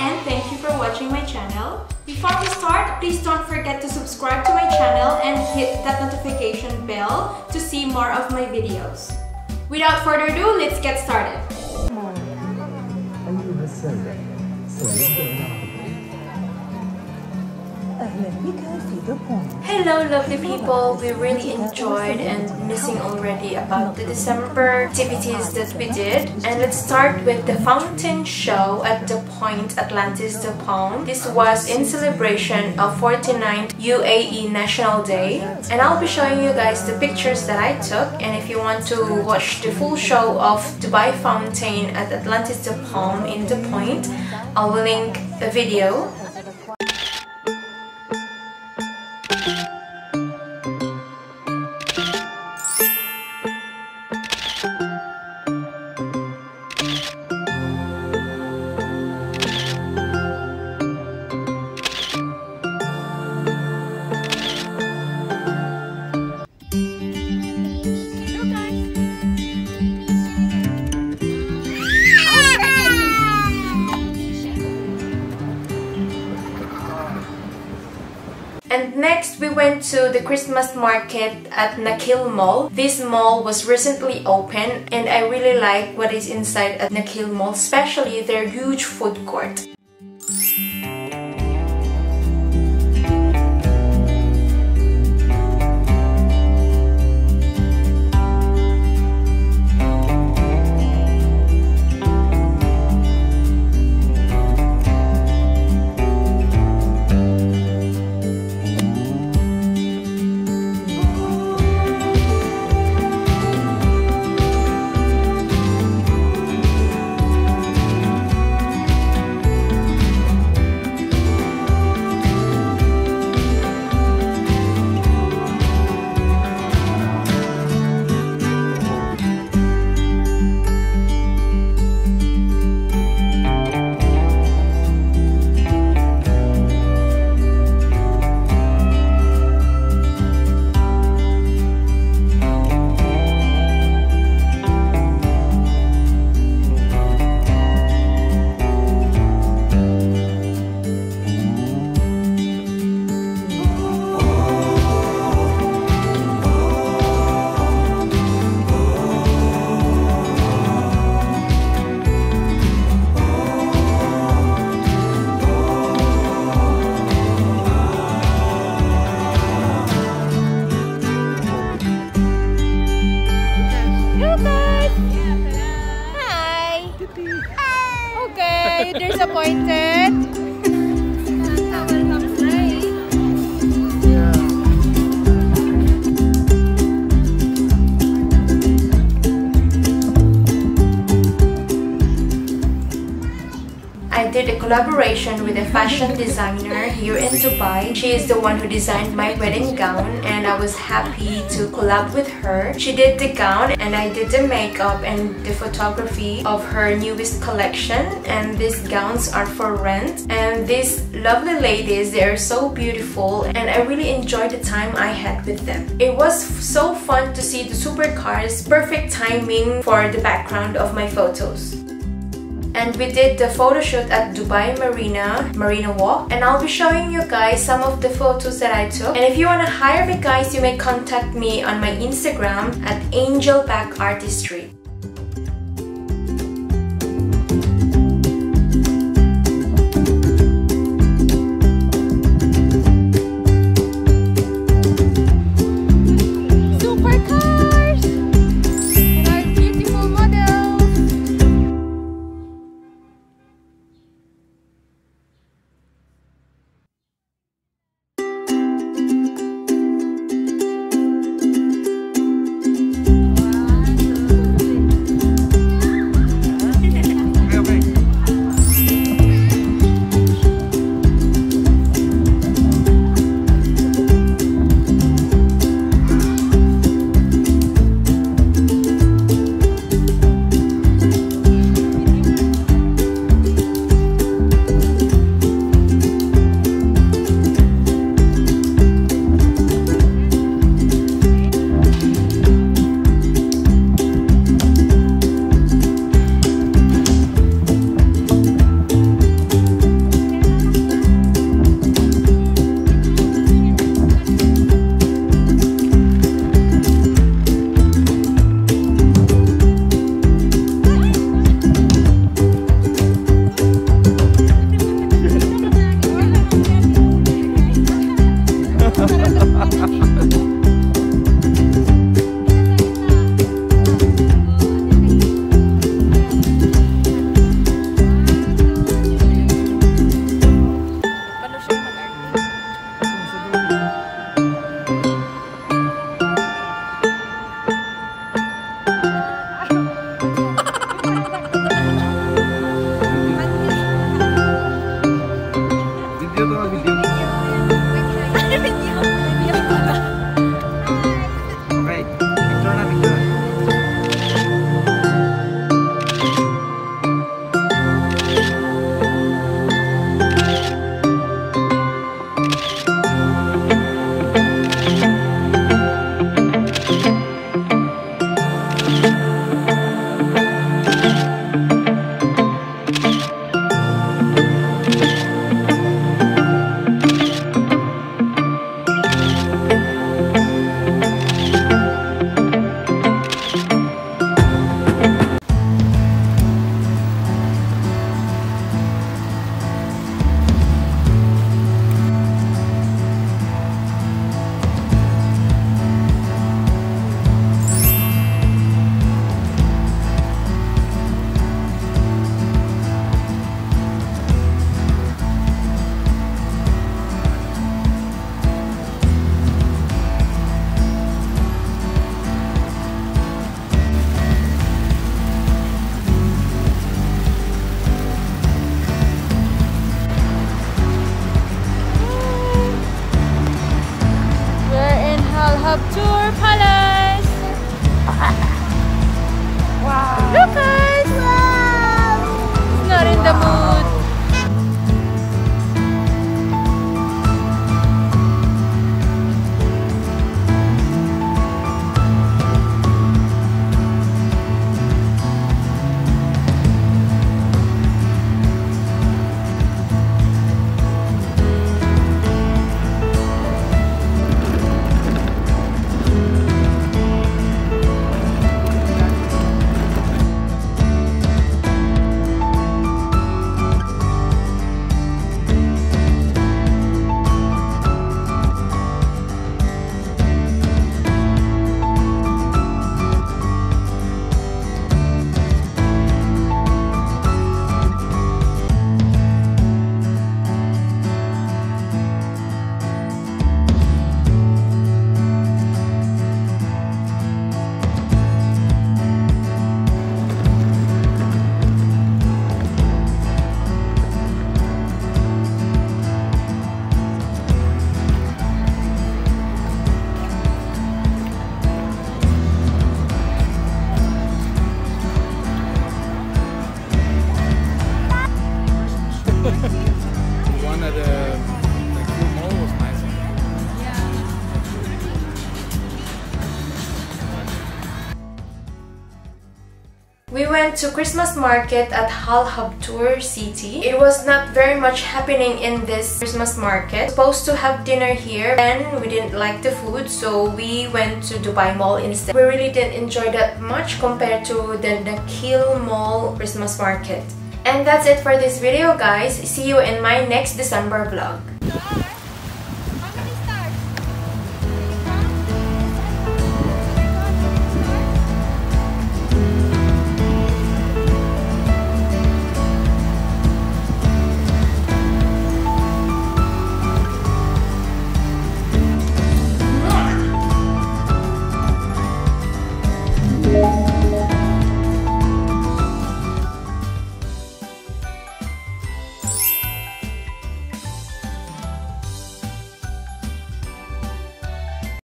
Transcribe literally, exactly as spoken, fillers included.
And thank you for watching my channel. Before we start, please don't forget to subscribe to my channel and hit that notification bell to see more of my videos. Without further ado, let's get started. Hello lovely people, we really enjoyed and missing already about the December activities that we did, and let's start with the fountain show at the Point Atlantis the Palm. This was in celebration of forty-ninth U A E National Day, and I'll be showing you guys the pictures that I took. And if you want to watch the full show of Dubai Fountain at Atlantis the Palm in the Point, I will link a video. And next we went to the Christmas market at Nakheel Mall. This mall was recently opened and I really like what is inside at Nakheel Mall, especially their huge food court. Disappointed. I did a collaboration with a fashion designer here in Dubai. She is the one who designed my wedding gown and I was happy to collab with her. She did the gown and I did the makeup and the photography of her newest collection, and these gowns are for rent. And these lovely ladies, they are so beautiful and I really enjoyed the time I had with them. It was so fun to see the supercars, perfect timing for the background of my photos. And we did the photo shoot at Dubai Marina, Marina Walk, and I'll be showing you guys some of the photos that I took. And if you want to hire me guys, you may contact me on my Instagram at angelbachartistry. Habtur Palace. Wow. Look guys. Wow. He's not in the mood. We went to Christmas market at Habtur City. It was not very much happening in this Christmas market. Supposed to have dinner here and we didn't like the food, so we went to Dubai Mall instead. We really didn't enjoy that much compared to the Nakheel Mall Christmas market. And that's it for this video guys. See you in my next December vlog.